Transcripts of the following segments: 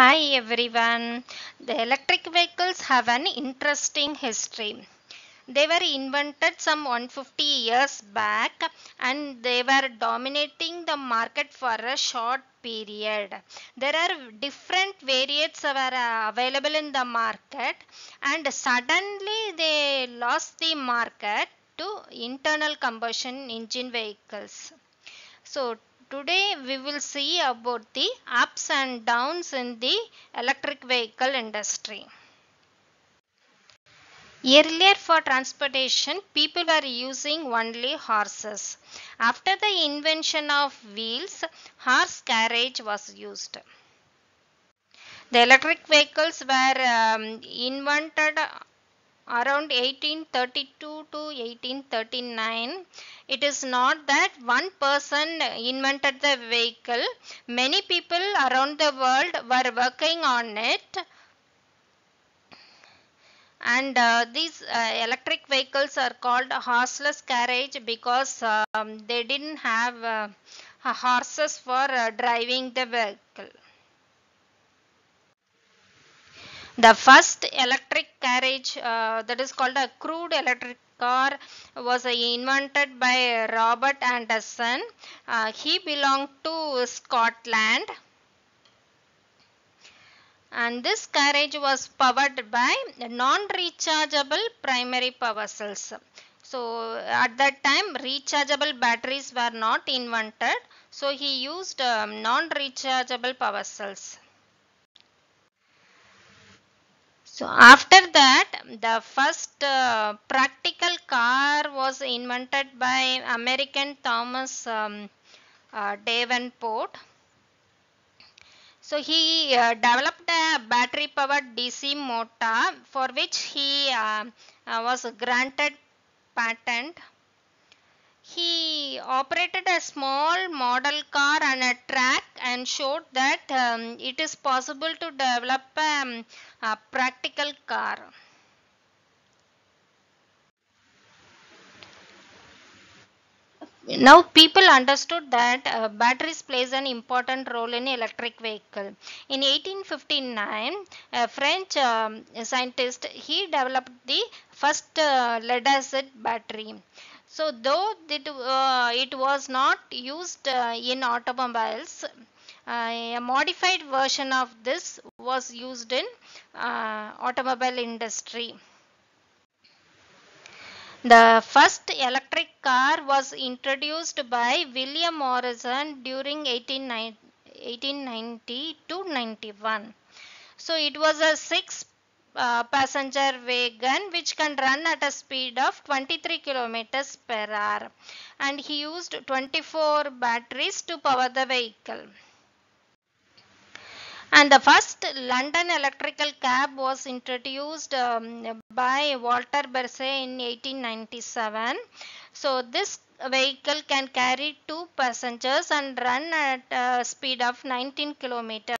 Hi everyone. The electric vehicles have an interesting history. They were invented some 150 years back and they were dominating the market for a short period. There are different variants were available in the market and suddenly they lost the market to internal combustion engine vehicles. So today we will see about the ups and downs in the electric vehicle industry. Earlier for transportation, people were using only horses. After the invention of wheels, horse carriage was used. The electric vehicles were invented around 1832 to 1839. It is not that one person invented the vehicle. Many people around the world were working on it. And these electric vehicles are called horseless carriage because they didn't have horses for driving the vehicle. The first electric carriage that is called a crude electric car was invented by Robert Anderson. He belonged to Scotland. And this carriage was powered by non-rechargeable primary power cells. So at that time rechargeable batteries were not invented. So he used non-rechargeable power cells. So after that, the first practical car was invented by American Thomas Davenport. So he developed a battery powered DC motor for which he was granted patent. He operated a small model car on a track and showed that it is possible to develop a practical car. Now people understood that batteries plays an important role in electric vehicle. In 1859, a French scientist, he developed the first lead-acid battery. So though it was not used in automobiles, a modified version of this was used in automobile industry. The first electric car was introduced by William Morrison during 1890 to 91. So it was a six-passenger wagon which can run at a speed of 23 kilometers per hour, and he used 24 batteries to power the vehicle. And the first London electrical cab was introduced by Walter Bursey in 1897. So this vehicle can carry 2 passengers and run at a speed of 19 kilometers.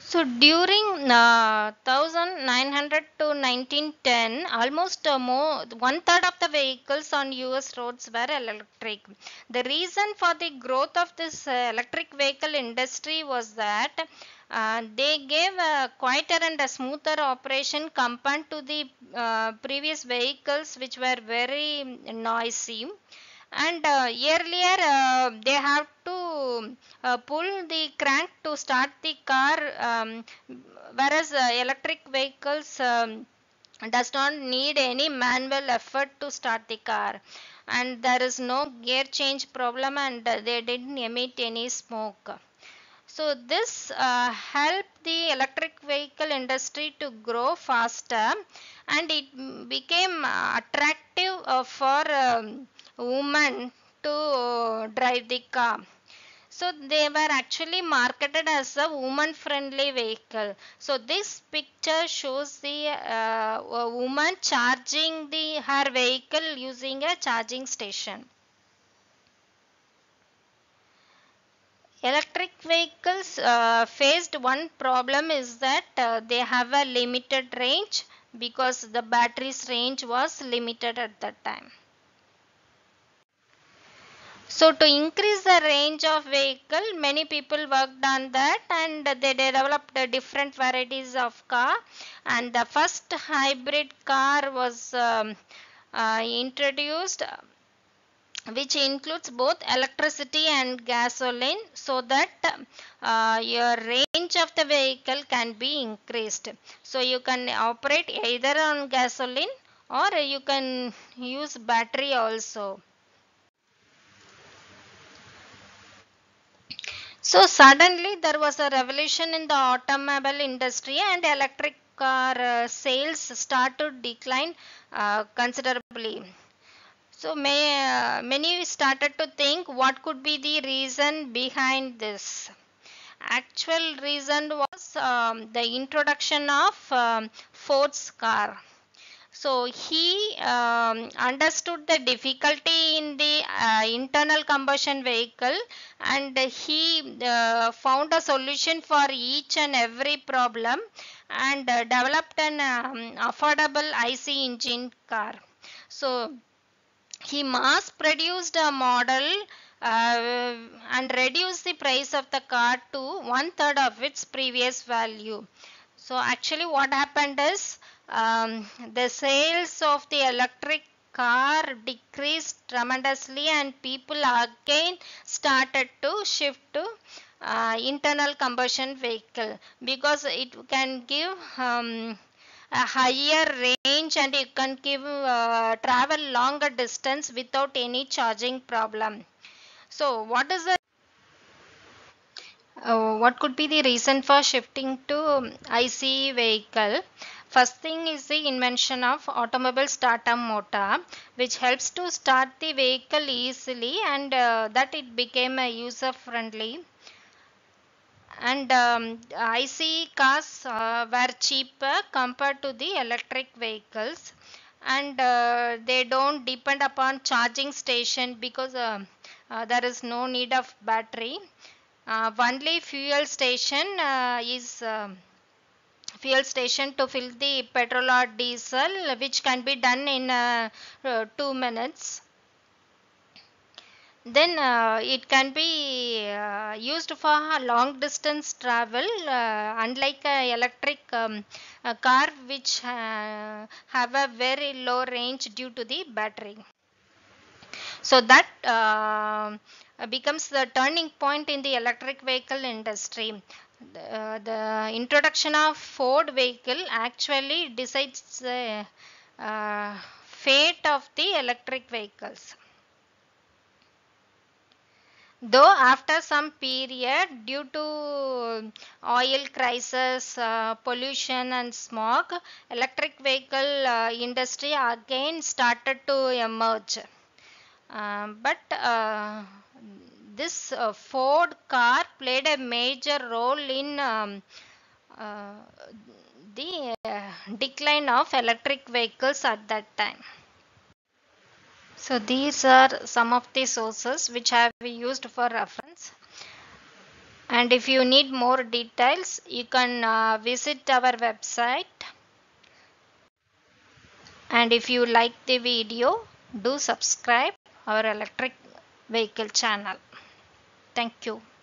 So during 1900 to 1910, almost one-third of the vehicles on US roads were electric. The reason for the growth of this electric vehicle industry was that they gave a quieter and a smoother operation compared to the previous vehicles which were very noisy. And earlier they have to pull the crank to start the car, whereas electric vehicles does not need any manual effort to start the car, and there is no gear change problem, and they didn't emit any smoke. So this helped the electric vehicle industry to grow faster, and it became attractive for women to drive the car. So they were actually marketed as a woman friendly vehicle. So this picture shows the woman charging her vehicle using a charging station. Electric vehicles faced one problem is that they have a limited range because the battery's range was limited at that time. So to increase the range of vehicle, many people worked on that, and they developed different varieties of car. And the first hybrid car was introduced, which includes both electricity and gasoline, so that your range of the vehicle can be increased. So you can operate either on gasoline or you can use battery also. So suddenly there was a revolution in the automobile industry, and electric car sales started to decline considerably. So many started to think what could be the reason behind this. Actual reason was the introduction of Ford's car. So he understood the difficulty in the internal combustion vehicle, and he found a solution for each and every problem, and developed an affordable IC engine car. So he mass produced a model and reduced the price of the car to 1/3 of its previous value. So actually what happened is, the sales of the electric car decreased tremendously, and people again started to shift to internal combustion vehicle, because it can give a higher range, and it can give travel longer distance without any charging problem. So what is the what could be the reason for shifting to ICE vehicle? First thing is the invention of automobile starter motor, which helps to start the vehicle easily, and that it became a user friendly. And ICE cars were cheaper compared to the electric vehicles, and they don't depend upon charging station, because there is no need of battery. Only fuel station is fuel station to fill the petrol or diesel, which can be done in 2 minutes. Then it can be used for long distance travel, unlike an electric car, which have a very low range due to the battery. So that becomes the turning point in the electric vehicle industry. The introduction of Ford vehicle actually decides the fate of the electric vehicles. Though after some period, due to oil crisis, pollution and smog, electric vehicle industry again started to emerge. This Ford car played a major role in the decline of electric vehicles at that time. So these are some of the sources which I have used for reference. And if you need more details, you can visit our website. And if you like the video, do subscribe our electric vehicle channel. Thank you.